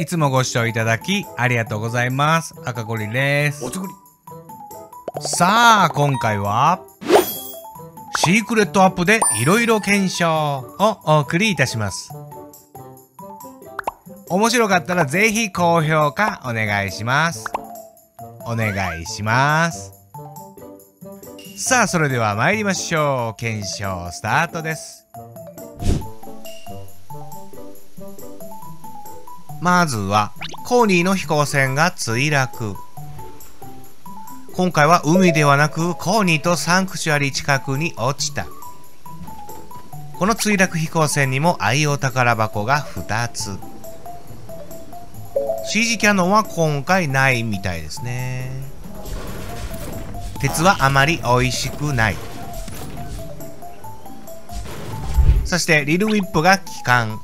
いつもご視聴いただきありがとうございます。赤ゴリです。おつぐり。さあ、今回は、シークレットアップでいろいろ検証をお送りいたします。面白かったらぜひ高評価お願いします。お願いします。さあ、それでは参りましょう。検証スタートです。まずは、コーニーの飛行船が墜落。今回は海ではなく、コーニーとサンクチュアリ近くに落ちた。この墜落飛行船にも IO 宝箱が2つ。CG キャノンは今回ないみたいですね。鉄はあまり美味しくない。そして、リルウィップが帰還。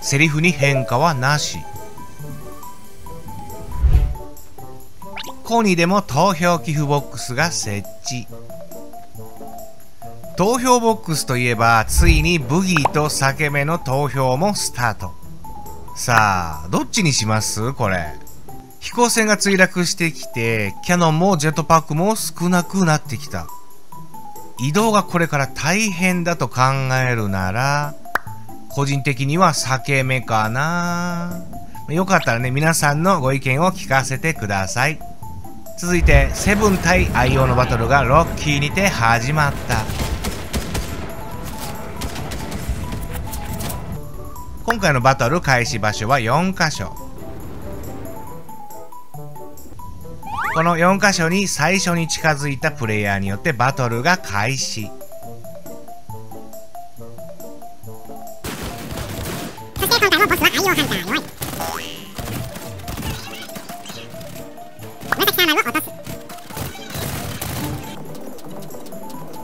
セリフに変化はなし。コーニーでも投票寄付ボックスが設置。投票ボックスといえばついにブギーと裂け目の投票もスタート。さあどっちにします？これ飛行船が墜落してきてキャノンもジェットパックも少なくなってきた。移動がこれから大変だと考えるなら個人的には裂け目かな。よかったらね、皆さんのご意見を聞かせてください。続いて、セブン対 IO のバトルがロッキーにて始まった。今回のバトル開始場所は4カ所。この4カ所に最初に近づいたプレイヤーによってバトルが開始。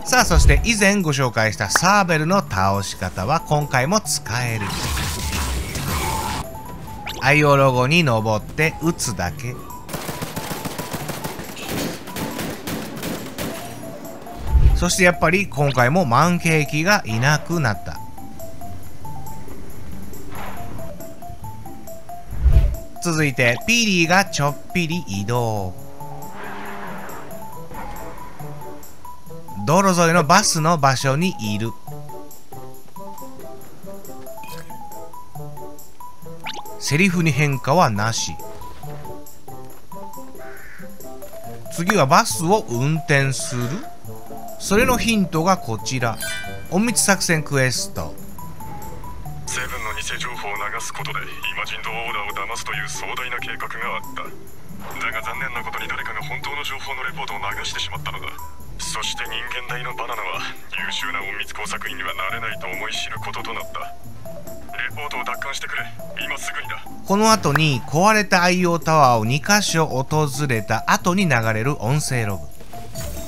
さあそして以前ご紹介したサーベルの倒し方は今回も使える。 IO ロゴに登って撃つだけ。そしてやっぱり今回もマンケーキがいなくなった。続いてピリーがちょっぴり移動。道路沿いのバスの場所にいる。セリフに変化はなし。次はバスを運転する。それのヒントがこちら。隠密作戦クエスト。セブンの偽情報を流すことでイマジンドオーダーを騙すという壮大な計画があった。だが残念なことに誰かが本当の情報のレポートを流してしまったのだ。そして人間大のバナナは優秀な隠密工作員にはなれないと思い知ることとなった。レポートを奪還してくれ。今すぐにだ。この後に壊れた IO タワーを2カ所訪れた後に流れる音声ログ。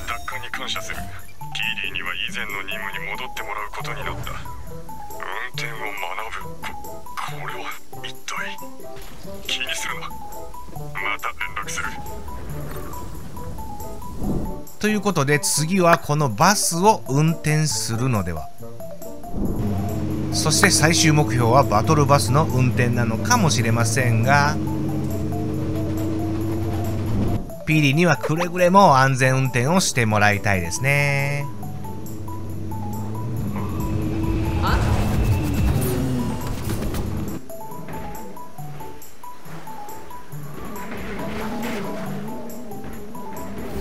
奪還に感謝する。キーリーには以前の任務に戻ってもらうことになった。運転を学ぶ。これは一体。気にするな。また連絡する。ということで次はこのバスを運転するのでは。そして最終目標はバトルバスの運転なのかもしれませんが、ピリにはくれぐれも安全運転をしてもらいたいですね。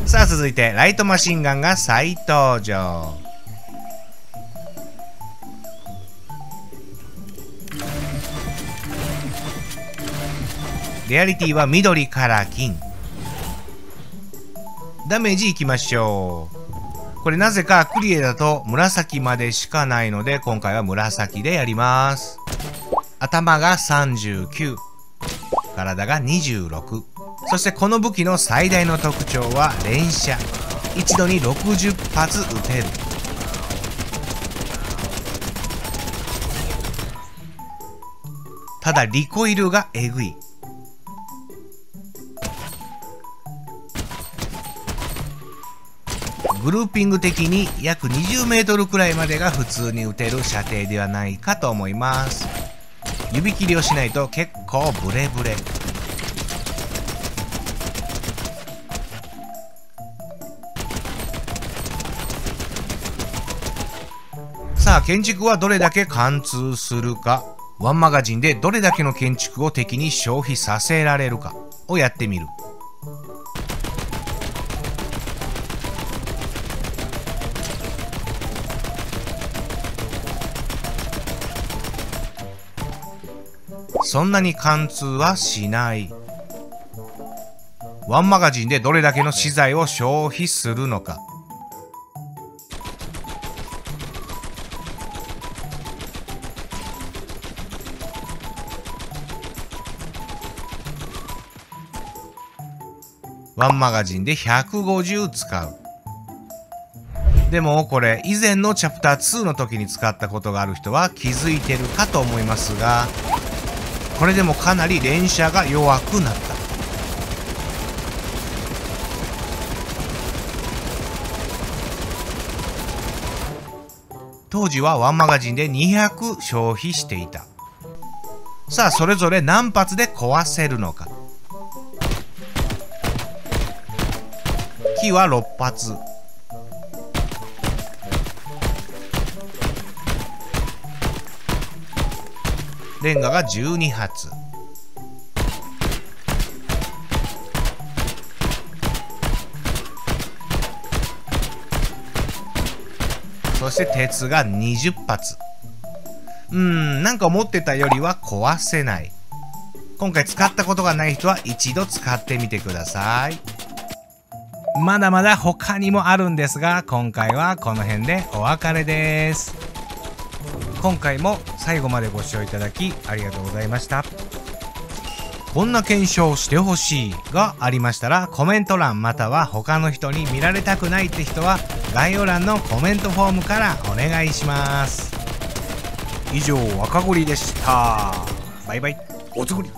さあ続いてライトマシンガンが再登場。レアリティは緑から金。ダメージいきましょう。これなぜかクリエだと紫までしかないので今回は紫でやります。頭が39、体が26。そしてこの武器の最大の特徴は連射。一度に60発撃てる。ただリコイルがえぐい。グルーピング的に約20メートルくらいまでが普通に打てる射程ではないかと思います。指切りをしないと結構ブレブレ。さあ建築はどれだけ貫通するか、ワンマガジンでどれだけの建築を敵に消費させられるかをやってみる。そんなに貫通はしない。ワンマガジンでどれだけの資材を消費するのか。ワンマガジンで150使う。でもこれ以前のチャプター2の時に使ったことがある人は気づいてるかと思いますが、これでもかなり連射が弱くなった。当時はワンマガジンで200消費していた。さあそれぞれ何発で壊せるのか。木は6発。レンガが12発。そして鉄が20発。なんか思ってたよりは壊せない。今回使ったことがない人は一度使ってみてください。まだまだ他にもあるんですが、今回はこの辺でお別れです。今回も最後までご視聴いただきありがとうございました。こんな検証してほしいがありましたら、コメント欄または他の人に見られたくないって人は概要欄のコメントフォームからお願いします。以上、赤ゴリでした。バイバイ。おつごり。